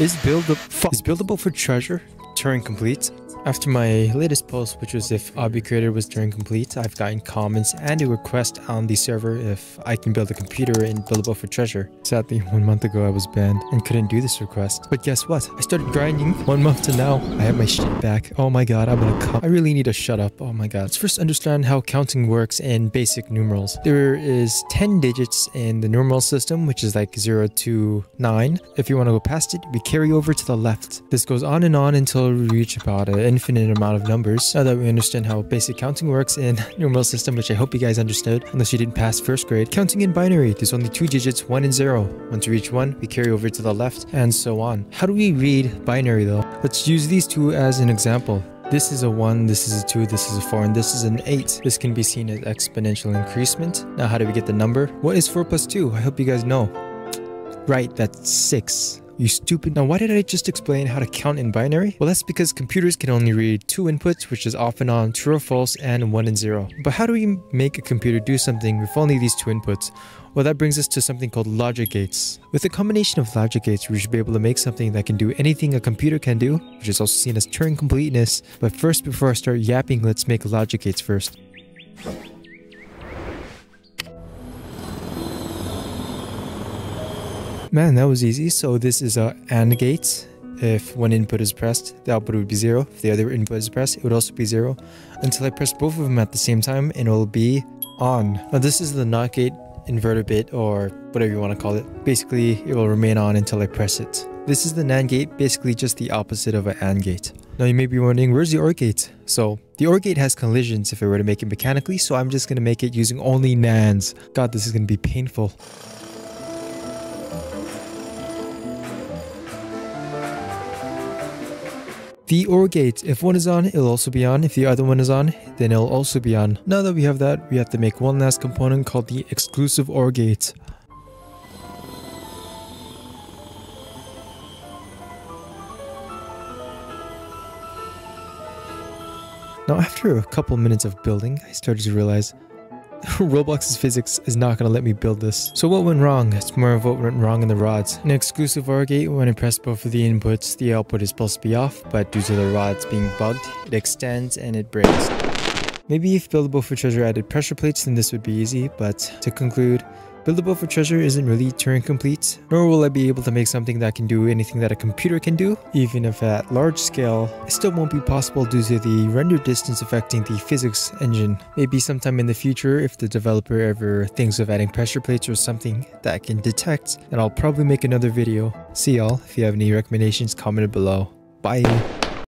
Is Buildable for Treasure Turing complete? After my latest post, which was if Obby Creator was Turing complete, I've gotten comments and a request on the server if I can build a computer in Buildable for Treasure. Sadly, 1 month ago I was banned and couldn't do this request. But guess what? I started grinding 1 month to now. I have my shit back. Oh my god, I'm gonna come. I really need to shut up. Oh my god. Let's first understand how counting works in basic numerals. There is 10 digits in the numeral system, which is like 0 to 9. If you want to go past it, we carry over to the left. This goes on until we reach about an infinite amount of numbers. Now that we understand how basic counting works in numeral system, which I hope you guys understood, unless you didn't pass first grade. Counting in binary, there's only 2 digits, 1 and 0. Once we reach 1, we carry over to the left, and so on. How do we read binary though? Let's use these two as an example. This is a 1, this is a 2, this is a 4, and this is an 8. This can be seen as exponential increasement. Now how do we get the number? What is 4 plus 2? I hope you guys know. Right, that's 6. You stupid. Now, why did I just explain how to count in binary? Well, that's because computers can only read 2 inputs, which is off and on, true or false, and 1 and 0. But how do we make a computer do something with only these 2 inputs? Well, that brings us to something called logic gates. With a combination of logic gates, we should be able to make something that can do anything a computer can do, which is also seen as Turing completeness. But first, before I start yapping, let's make logic gates first. Man, that was easy. So this is a AND gate. If one input is pressed, the output would be 0. If the other input is pressed, it would also be 0. Until I press both of them at the same time, and it will be on. Now this is the NOT gate, inverter bit, or whatever you want to call it. Basically, it will remain on until I press it. This is the NAND gate, basically just the opposite of an AND gate. Now you may be wondering, where's the OR gate? So the OR gate has collisions if I were to make it mechanically, so I'm just going to make it using only NANDs. God, this is going to be painful. The OR gate, if one is on, it'll also be on. If the other one is on, then it'll also be on. Now that we have that, we have to make one last component called the exclusive OR gate. Now after a couple minutes of building, I started to realize Roblox's physics is not going to let me build this. So what went wrong? It's more of what went wrong in the rods. An exclusive OR gate, when I press both of the inputs, the output is supposed to be off, but due to the rods being bugged, it extends and it breaks. Maybe if Buildable for Treasure added pressure plates, then this would be easy, but to conclude, Buildable for Treasure isn't really Turing complete, nor will I be able to make something that can do anything that a computer can do. Even if at large scale, it still won't be possible due to the render distance affecting the physics engine. Maybe sometime in the future, if the developer ever thinks of adding pressure plates or something that I can detect, then I'll probably make another video. See y'all. If you have any recommendations, comment it below. Bye!